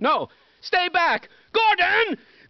No, stay back! Gordon!